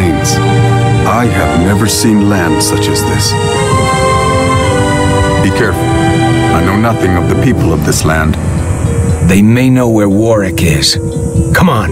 plains. I have never seen land such as this. Be careful. I know nothing of the people of this land. They may know where Warwick is. Come on.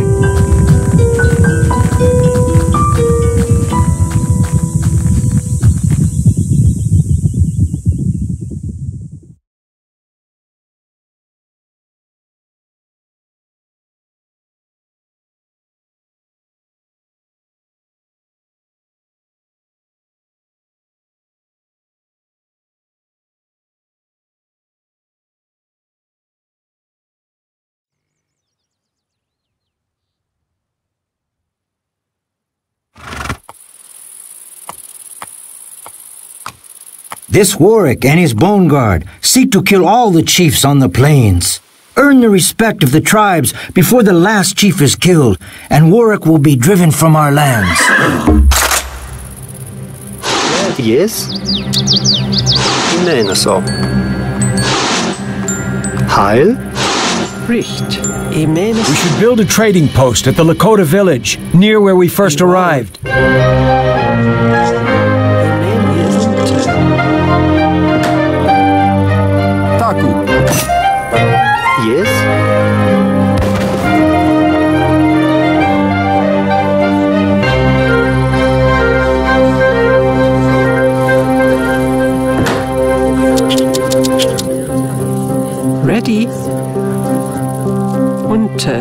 This Warwick and his Bone Guard seek to kill all the chiefs on the plains. Earn the respect of the tribes before the last chief is killed, and Warwick will be driven from our lands. Yes? Nein, so. Heil? Richt. We should build a trading post at the Lakota village, near where we first arrived. Ready? Unter.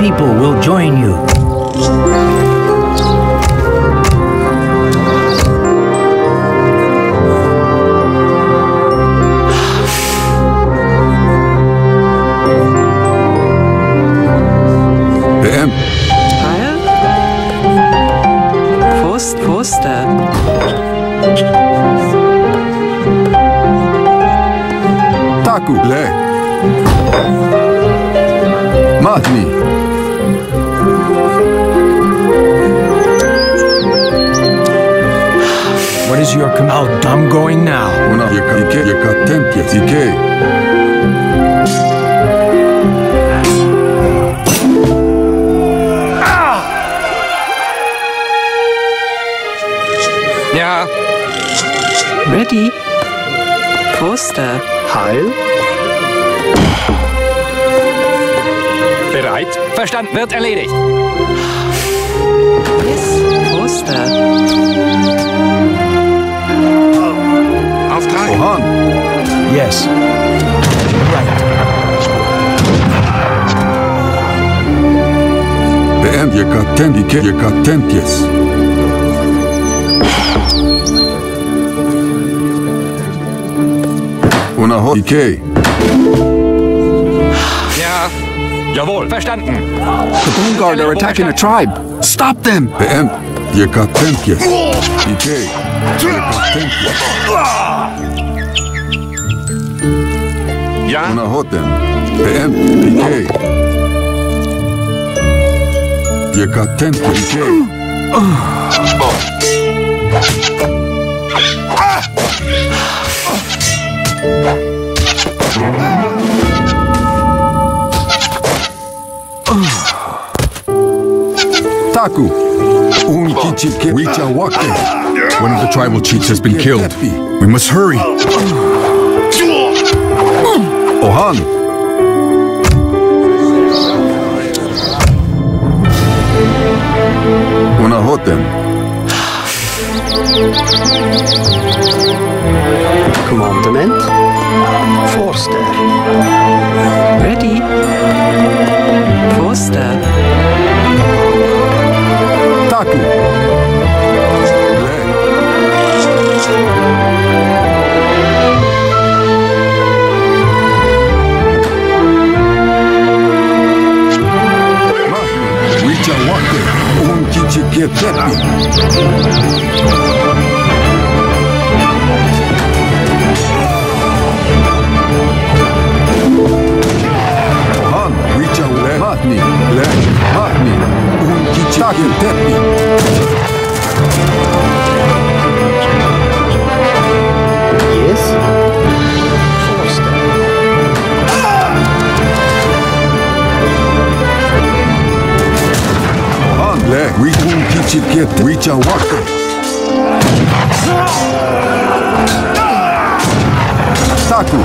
People will join you. Post, Taku, le. Matni. What is your command? Oh, I'm going now. Yeah. Ready? Poster. Heil. Bereit? Verstanden. Wird erledigt. Yes. Poster. Auf drei. Ohan. Yes. Right. Beenden Sie die Katten, yes. Unaho, okay. Ja. Jawohl. Verstanden. The Bone Guard are attacking a tribe. Stop them. Beenden Sie die Katten, yes. Okay. Ja. Una Hotem. BM. PK. Wir katten PK. Taku. Un kichike wichawake. One of the tribal chiefs has been killed. We must hurry. Ohan! Unahotem. Commandment. Forster. Ready. Forster. Taku. Reach out, Taku.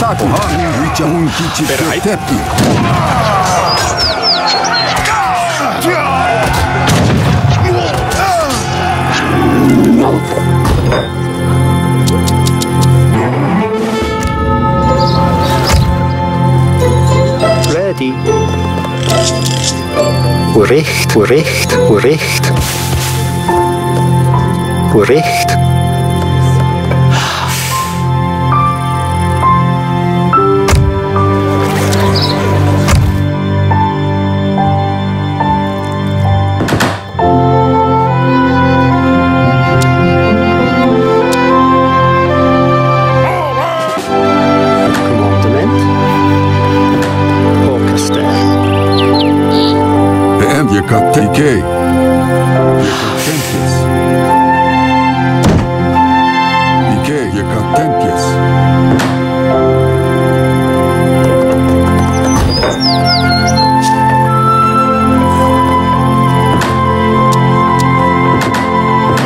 Taku. Reach out und kichi Tepi. Korrekt. Okay.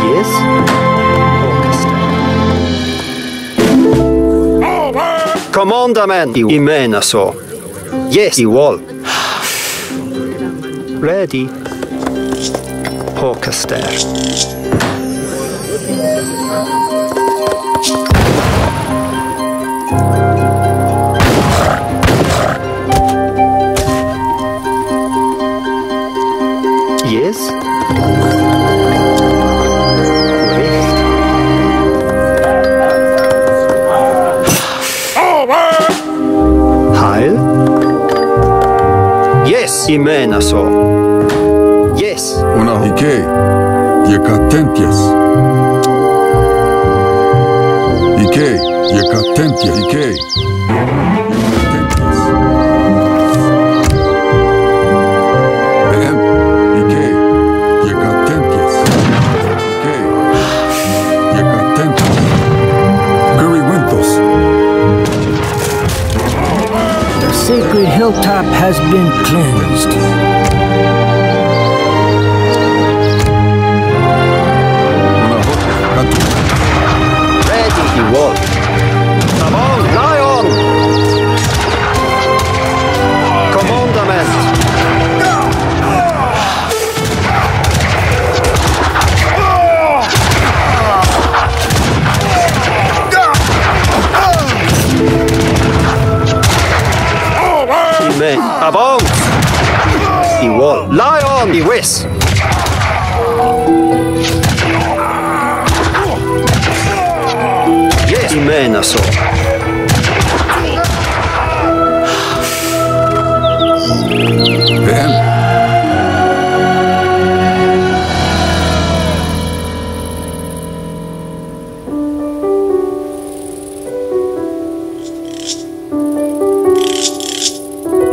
Yes. Commandament. Imena so. Yes. Iwol. Ready. Orchestra. Yes. Over. Heil. Yes, Imena so. Una hike, yekatempjes. Hike, yekatempjes. Hike, yekatempjes. Behem, hike, yekatempjes. Hike, yekatempjes. Curry Windows. The sacred hilltop has been cleansed. Yes. Yes, Imena so. Bam.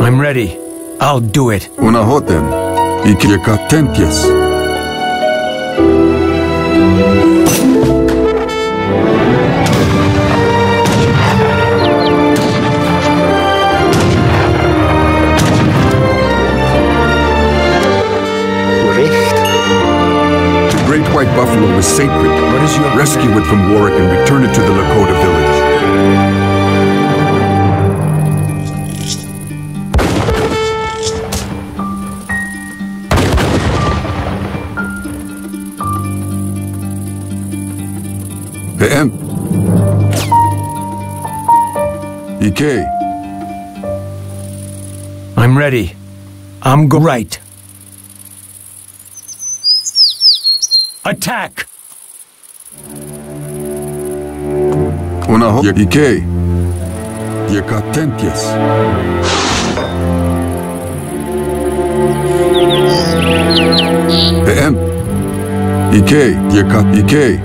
I'm ready. I'll do it. Una hotem. Yekatempjes. The great white buffalo is sacred. Rescue it from Warwick and return it to the Lakota village. Okay. I'm ready. I'm go right. Attack. Una ho yike. Yekatempjes. Bem. Yike, yekat yike.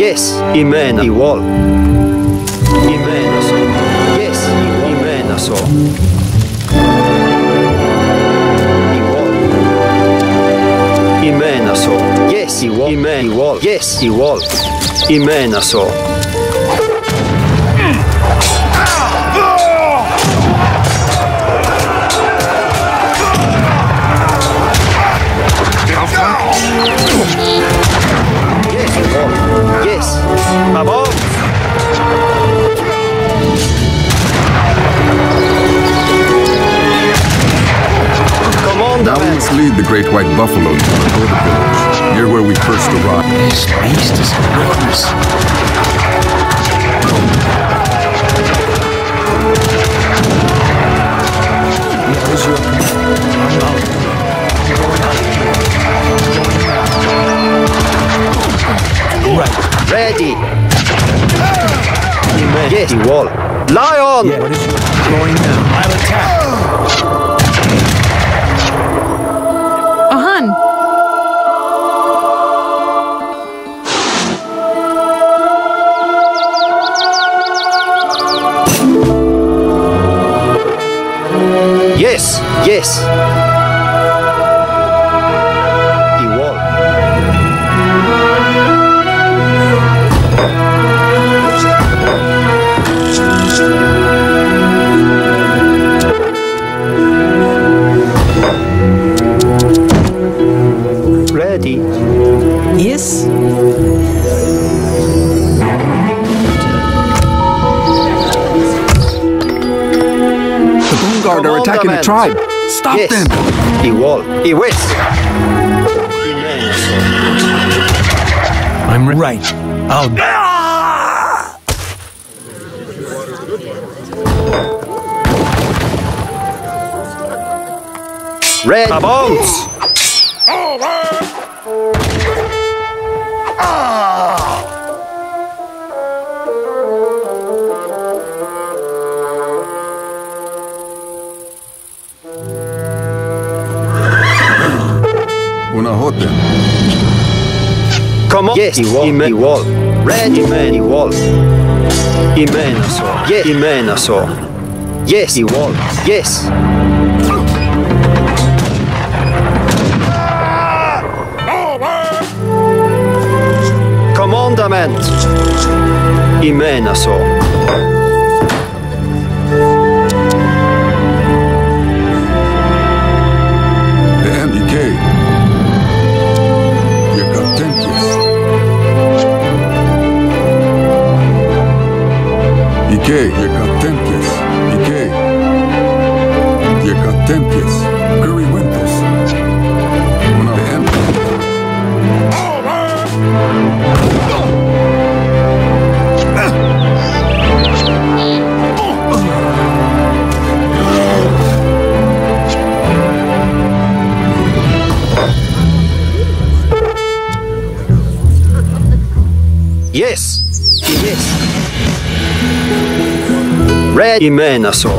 Yes, Imena. Iwol. So. Imena so. Yes, he was. Yes, he was. Imena so. Yes, above. Come on, now we must lead the great white buffalo to the Lakota village, near where we first arrived. This beast is a witness. Right. Ready! Yes, the wall. Lion! Yeah, what is going down? I'll attack! Ahan! Yes, yes! The wall. Ready? Yes. The Bone Guard are attacking the tribe. Stop yes. them. He wall. He wins. I'm right. I'll die. Red bones! Una hota. Come on! Yes, he wall. Red, he wall. He man I saw. Yes, he wall. Yes. Fundament. Imena so. The MDK. You got tempest. Ike, you got tempest. Ike, you got tempest. Curry windows. One of the MDK. Yes, yes. Red Imena so.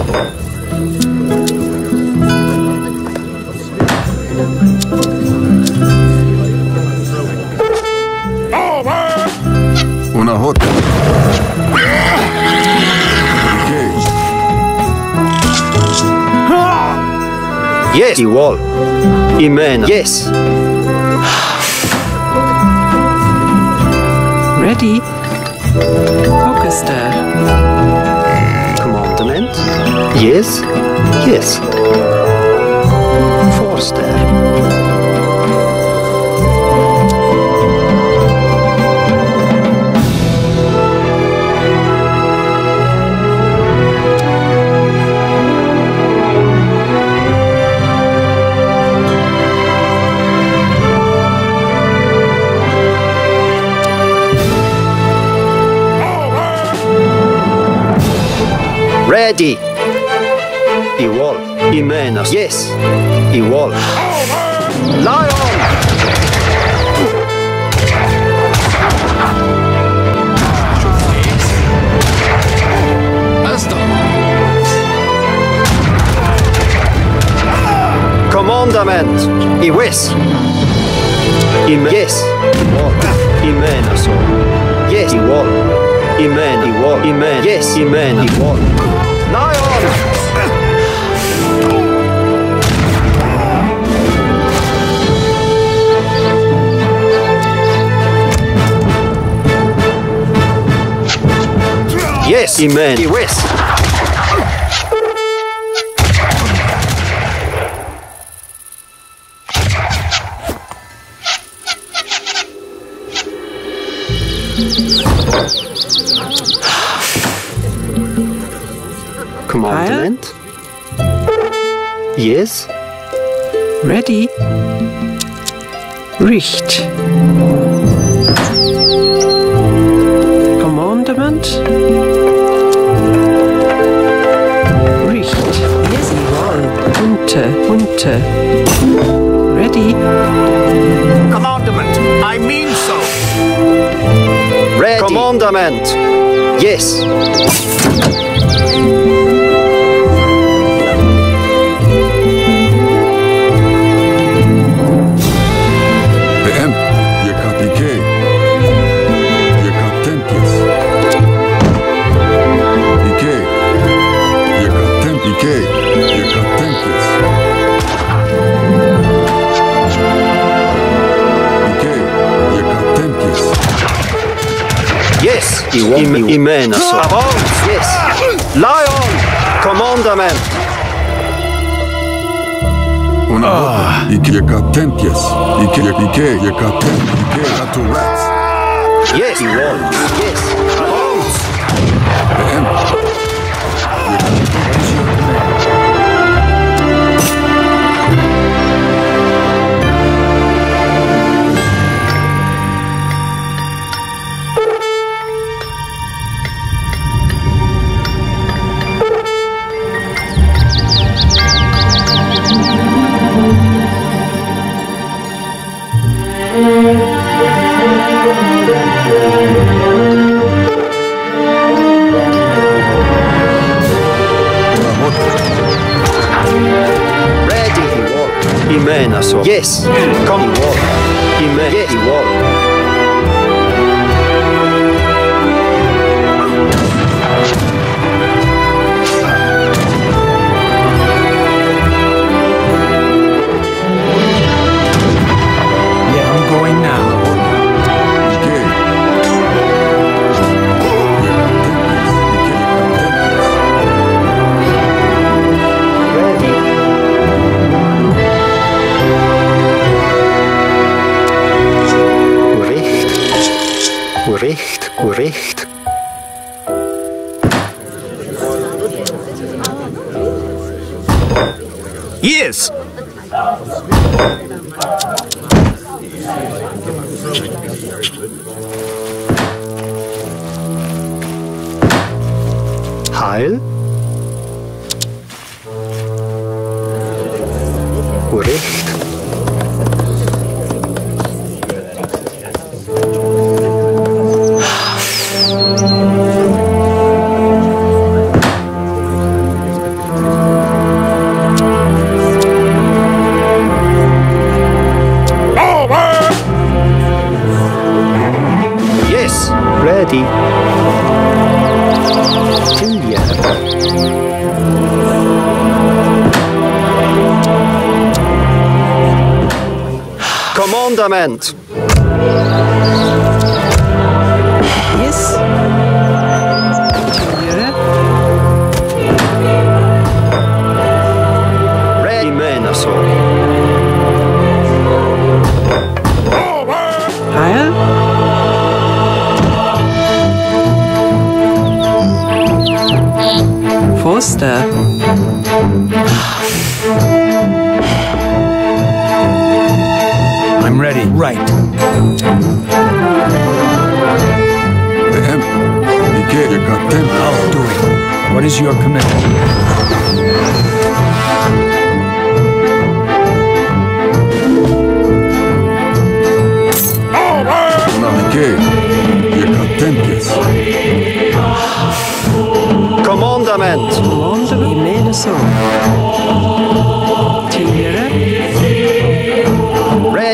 Una hota. Yes, igual. Imena. Yes. Ready? Orchestra. Commandment? Yes. Yes. Forster. Ready. He wall. He man us. Yes. He wall. Lion. Commandament. He west. Yes. He man us. Yes. He wall. He man. He wall. He man. Yes. He man. He wall. Lion! Yes, Amen. Yes. Commandant? Yes. Ready. Richt. Commandment. Richt. Yes, Unter. Ready. Commandment. I mean so. Ready. Commandment. Yes. Imena. Yes. Lion. Commandament. Una. Yes. Yes, come walk. Yes, walk. Yeah, I'm going now. Recht. Yes. Heil. Recht. Commandment. Yes. Yeah. Ready, man, I saw. Higher. Foster. I'm ready. Right. I'll do it. What is your command? Commandament.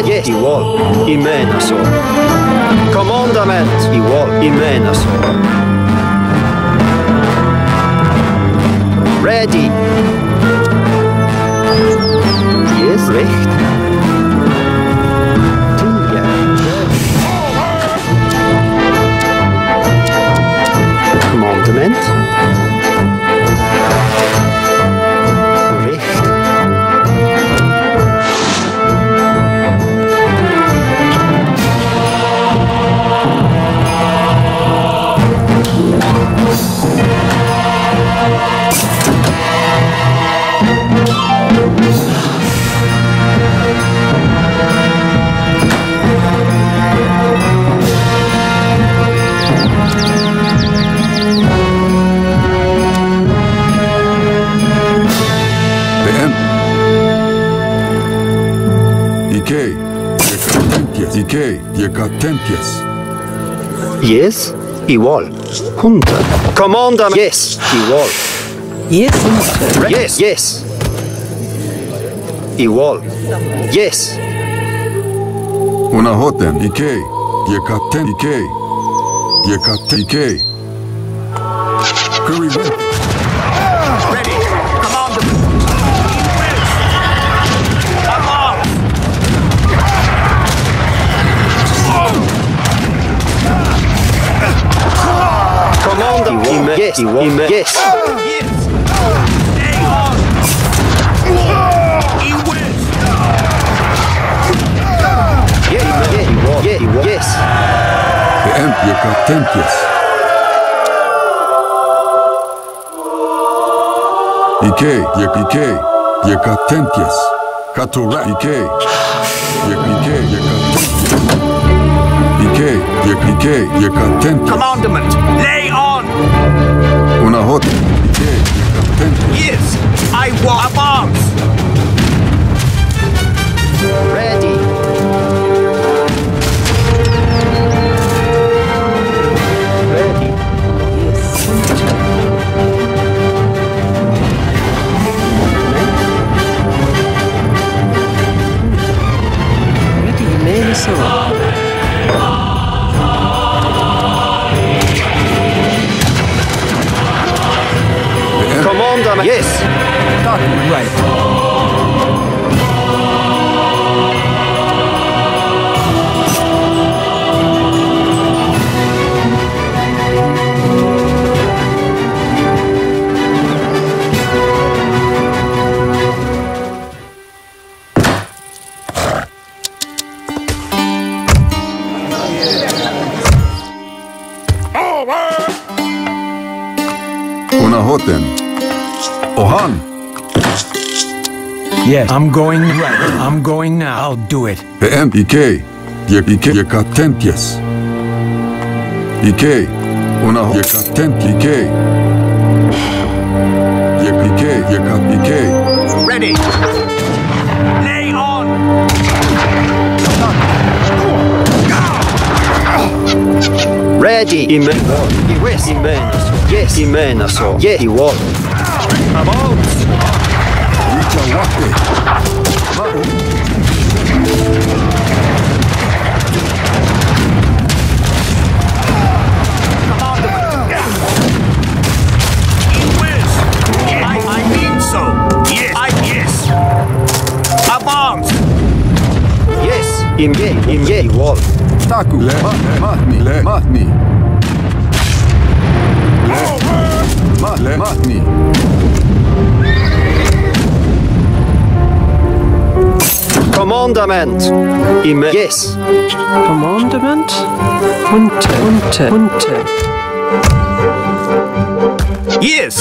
Yes, Jawohl. Amen, so. Commandment. Jawohl. Amen, so. Ready. Yes, recht. Commandment. Okay, you got 10 pies. Yes, igual. 100. Commander. Yes, igual. Yes, yes, yes. Igual. Yes. Una hotem. Ikei. You got 10. Ikei. You got 10. Ikei. Curry ready. Yes, yes. Commandment, lay on! Una hot. Yes, I want arms. Ready. Ready. Yes. Ready, maybe so. Yes. Got it right. Over. Una hoten. Ohan. Yes, I'm going right. I'm going now. I'll do it. Ikei. Yekatentias. Ikei. Una yekatent. Ikei. Yekikei. Yekat. Ikei. Ready. Lay on. Ready. Imen. Yes. Imen. Yes. Imen. So. Yes. He won. Vamos. I mean so. Yes. Yes. A bomb. Yes. In game. Wall. Taku. Matni. Commandment. Yes. Commandment. Hunter. Yes.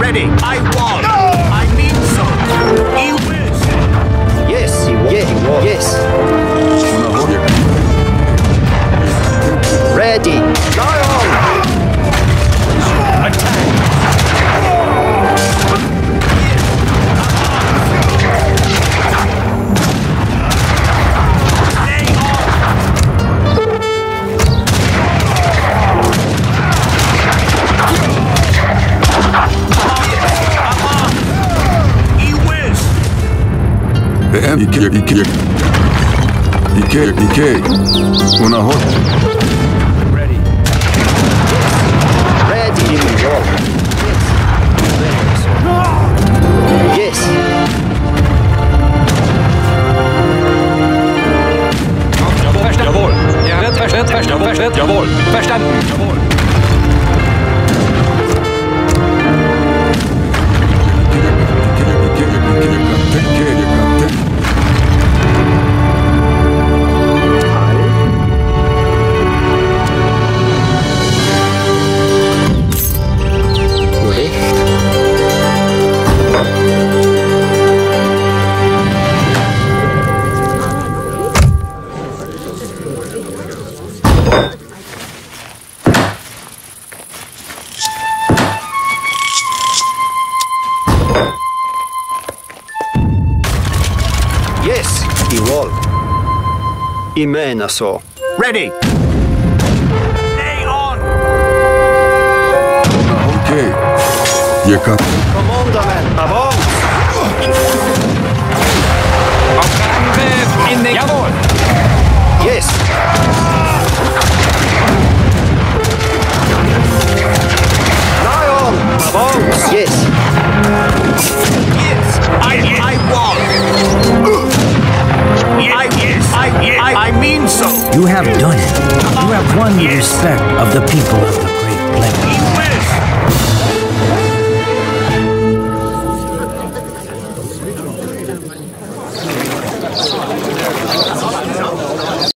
Ready. I won. No. I mean so. He wins. Yes. Yes. Ready. Lion. Attack. Ikei. Una hot. Ready. Ready. Yes. Jawohl. Verstanden. Jawohl. Verstanden. Jawohl. Immerhin noch so. Ready! Stay on! Okay. Hier kommt. Commanderman, avance! Auf Angriff in den... Jawohl! Yes! Lion, avance! Yes! Yes! I won! I mean so. You have done it. You have won the respect of the people of the Great Plains.